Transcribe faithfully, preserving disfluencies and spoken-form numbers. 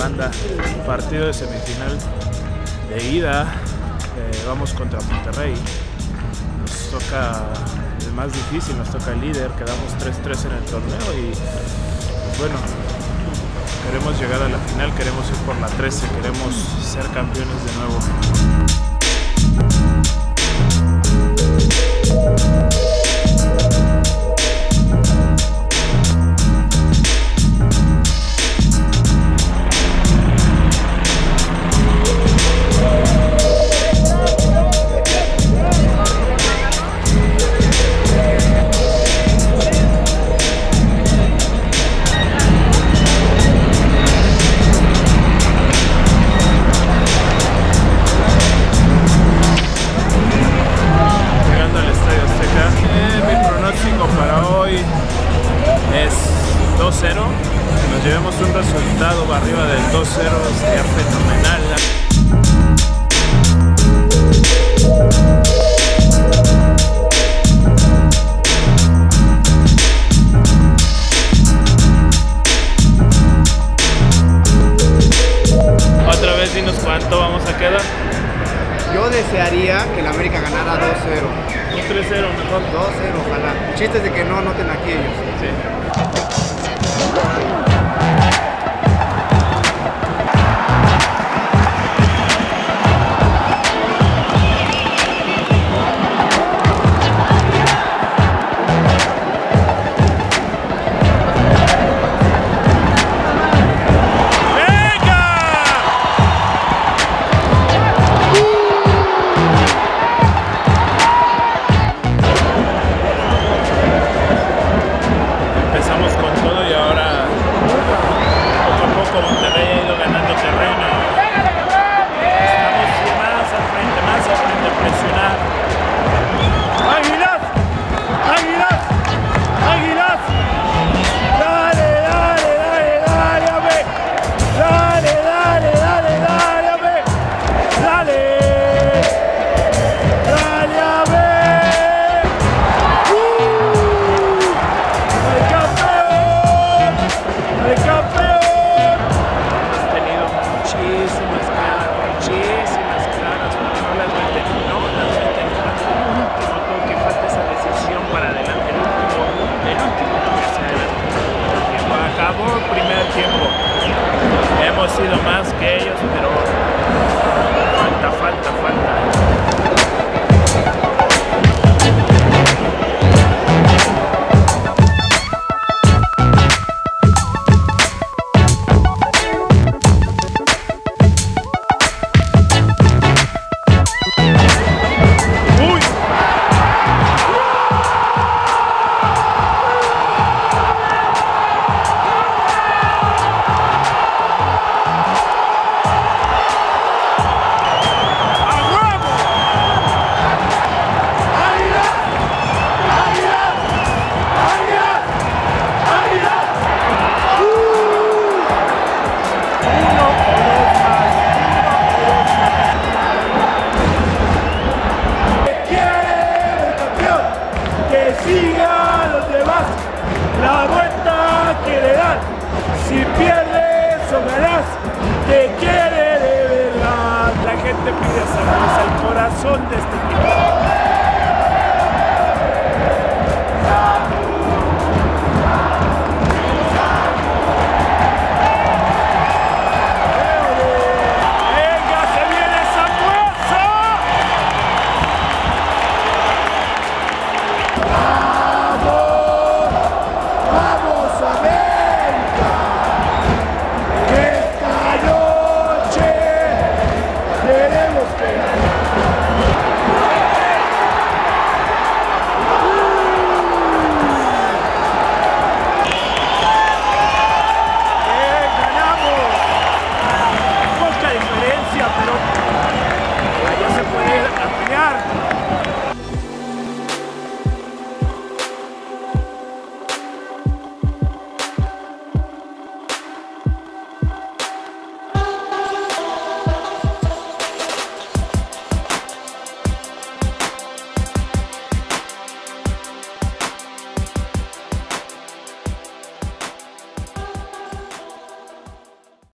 Holanda, partido de semifinal de ida, eh, vamos contra Monterrey, nos toca el más difícil, nos toca el líder, quedamos tres tres en el torneo y pues bueno, queremos llegar a la final, queremos ir por la trece, queremos ser campeones de nuevo. dos cero, que nos llevemos un resultado arriba del dos cero, sería fenomenal. Otra vez dinos cuánto vamos a quedar. Yo desearía que la América ganara dos cero. Un tres cero mejor. dos cero, ojalá. Chistes de que no anoten aquí ellos. Sí. Sido más que ellos, pero falta, falta, falta. ¡Uy! La vuelta que le dan, si pierdes o ganas, te quiere de verdad. La gente pide salud al corazón de este equipo.